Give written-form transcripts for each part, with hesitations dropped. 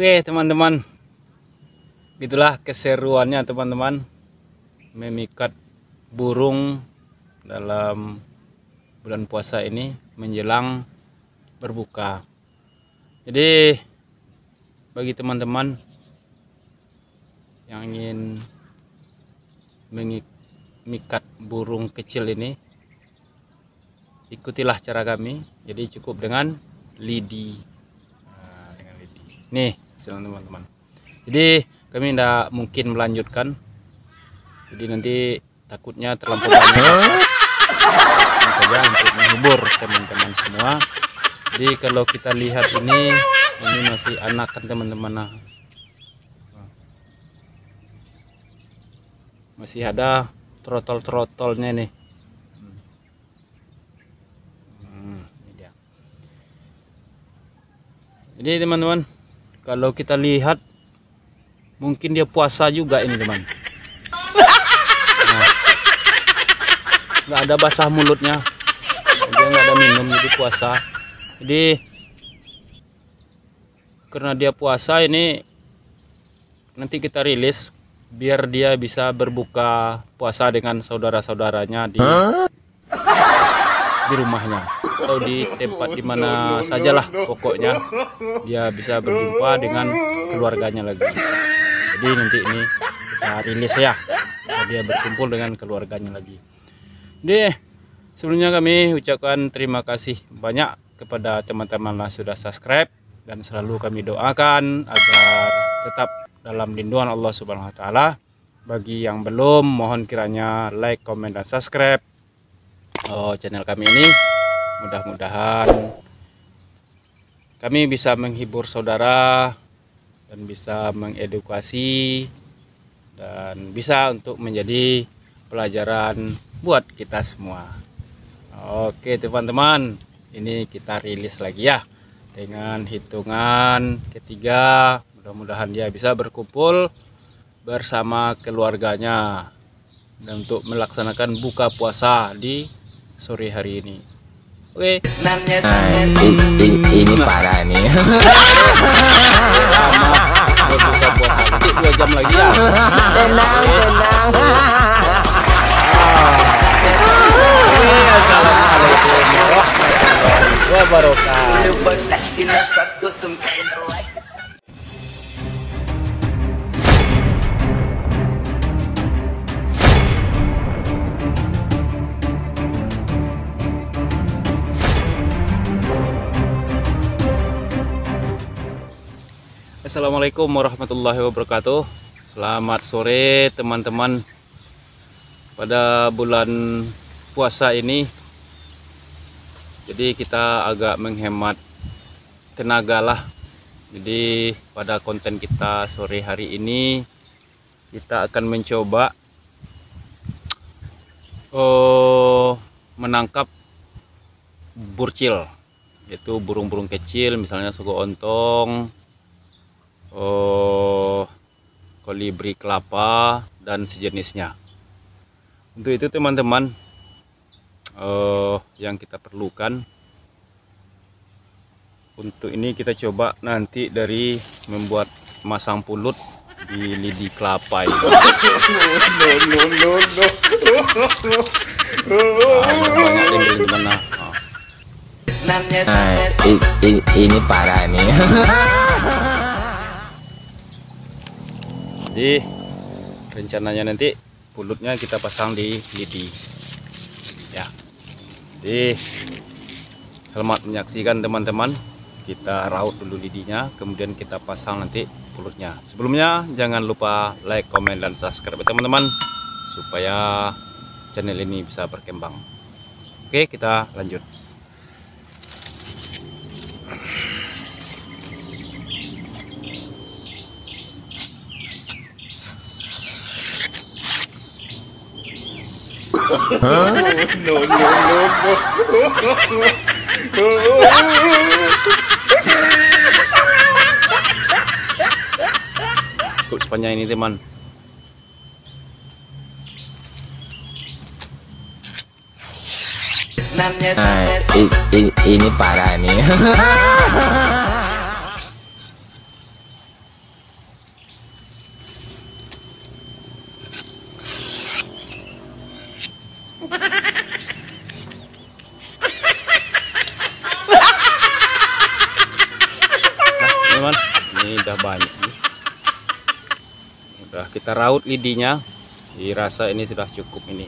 Oke teman-teman, itulah keseruannya teman-teman, memikat burung dalam bulan puasa ini menjelang berbuka. Jadi bagi teman-teman yang ingin memikat burung kecil ini, ikutilah cara kami. Jadi cukup dengan lidi. Nih teman-teman, jadi kami tidak mungkin melanjutkan, jadi nanti takutnya terlampau banyak saja untuk menghibur teman-teman semua. Jadi kalau kita lihat ini masih anakan teman-teman, nah masih ada trotol-trotolnya nih. Ini dia. Jadi teman-teman, kalau kita lihat, mungkin dia puasa juga ini teman. Nah, nggak ada basah mulutnya, dia nggak ada minum, jadi puasa. Jadi karena dia puasa ini, nanti kita rilis biar dia bisa berbuka puasa dengan saudara-saudaranya di rumahnya, atau di tempat dimana sajalah, pokoknya dia bisa berjumpa dengan keluarganya lagi. Jadi nanti ini kita rilis ya, dia berkumpul dengan keluarganya lagi. Jadi sebelumnya kami ucapkan terima kasih banyak kepada teman-teman yang sudah subscribe, dan selalu kami doakan agar tetap dalam lindungan Allah Subhanahu wa Ta'ala. Bagi yang belum, mohon kiranya like, komen, dan subscribe channel kami ini. Mudah-mudahan kami bisa menghibur saudara, dan bisa mengedukasi, dan bisa untuk menjadi pelajaran buat kita semua. Oke teman-teman, ini kita rilis lagi ya, dengan hitungan ketiga. Mudah-mudahan dia bisa berkumpul bersama keluarganya, dan untuk melaksanakan buka puasa di sore hari ini. Oke. Ini parah nih. Buka puasa nanti 2 jam lagi ya. Tenang. Assalamualaikum warahmatullahi wabarakatuh. Assalamualaikum warahmatullahi wabarakatuh. Selamat sore teman-teman. Pada bulan puasa ini, jadi kita agak menghemat tenaga lah. Jadi pada konten kita sore hari ini, kita akan mencoba menangkap burcil, yaitu burung-burung kecil, misalnya suku ontong, kolibri kelapa, dan sejenisnya. Untuk itu teman-teman, yang kita perlukan untuk ini, kita coba nanti dari membuat masang pulut di lidi kelapa ini. Ini parah nih. Jadi rencananya nanti pulutnya kita pasang di lidi ya. Jadi selamat menyaksikan teman-teman, kita raut dulu lidinya, kemudian kita pasang nanti pulutnya. Sebelumnya jangan lupa like, komen, dan subscribe teman-teman, supaya channel ini bisa berkembang. Oke, kita lanjut. Ikut sepanjang ini teman. Ini parah nih. Sudah kita raut lidinya, dirasa ini sudah cukup ini.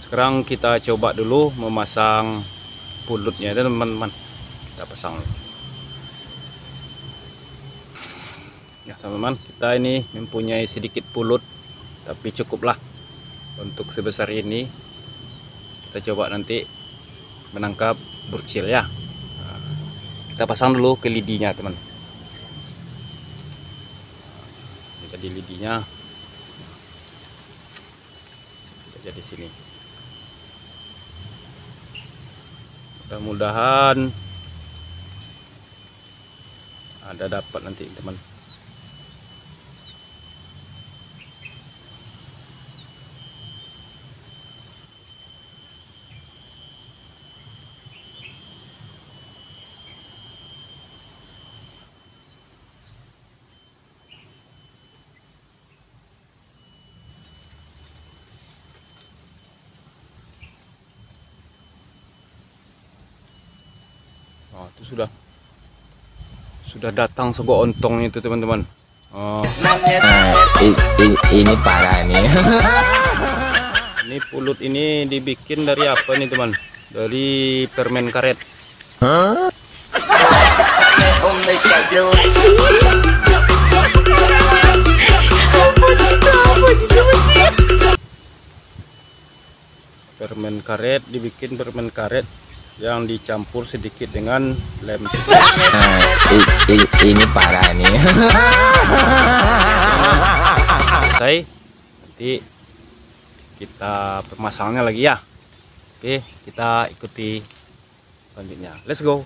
Sekarang kita coba dulu memasang pulutnya, teman-teman. Kita pasang. Ya, teman-teman, kita ini mempunyai sedikit pulut, tapi cukuplah untuk sebesar ini. Kita coba nanti menangkap burcil ya. Kita pasang dulu ke lidinya, teman. Jadi lidinya jadi sini, mudah-mudahan ada dapat nanti, teman. Oh, itu sudah datang sego ontong itu, teman-teman. Oh. Ini parah ini. Ini pulut ini dibikin dari apa nih, teman? Dari permen karet. Huh? Permen karet, dibikin permen karet yang dicampur sedikit dengan lem. Ini parah nih. Selesai, nanti kita pemasangnya lagi ya. Oke, kita ikuti selanjutnya. Let's go.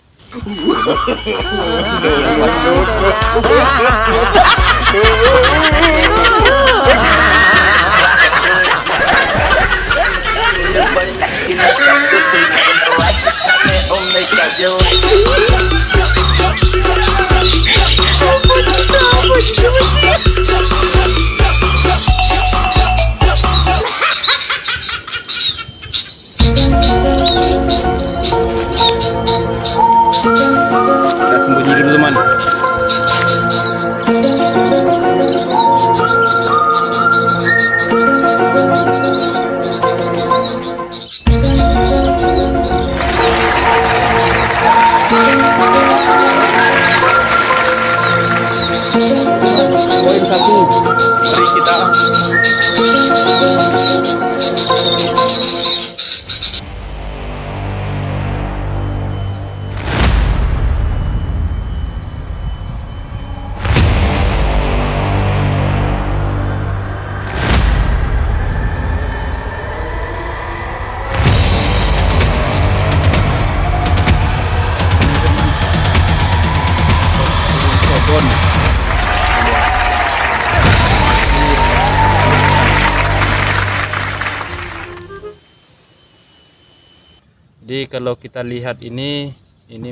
Jadi kalau kita lihat ini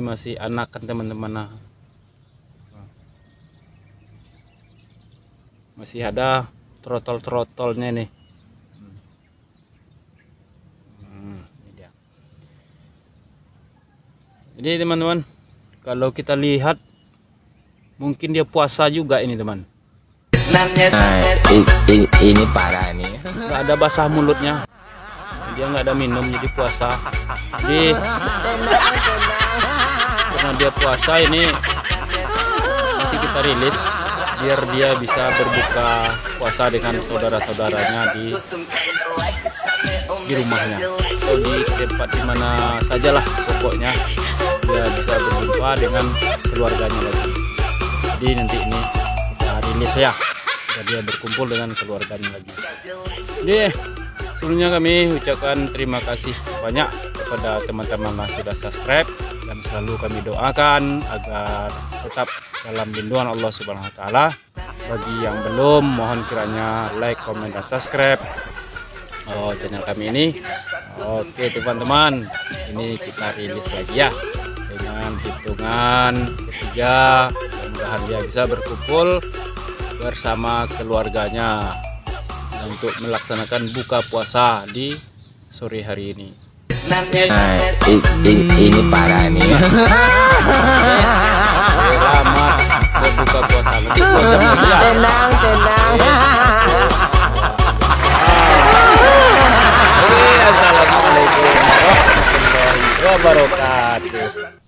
masih anakan, teman-teman. Masih ada trotol-trotolnya nih. Ini dia. Jadi teman-teman, kalau kita lihat mungkin dia puasa juga ini, teman. Ini parah nih. Nggak ada basah mulutnya. Dia nggak ada minum, jadi puasa. Jadi karena dia puasa ini nanti kita rilis biar dia bisa berbuka puasa dengan saudara-saudaranya di rumahnya atau di tempat dimana sajalah, pokoknya dia bisa berjumpa dengan keluarganya lagi. Jadi nanti ini kita rilis ya, biar dia berkumpul dengan keluarganya lagi. Jadi sebelumnya kami ucapkan terima kasih banyak kepada teman-teman yang sudah subscribe, dan selalu kami doakan agar tetap dalam lindungan Allah Subhanahu Wa Taala. Bagi yang belum, mohon kiranya like, komen, dan subscribe channel kami ini. Oke teman-teman, ini kita rilis lagi ya dengan hitungan ketiga. Mudah-mudahan dia bisa berkumpul bersama keluarganya untuk melaksanakan buka puasa di sore hari ini. Ini parah nih. Selamat berbuka puasa. Nanti tenang. wabarakatuh.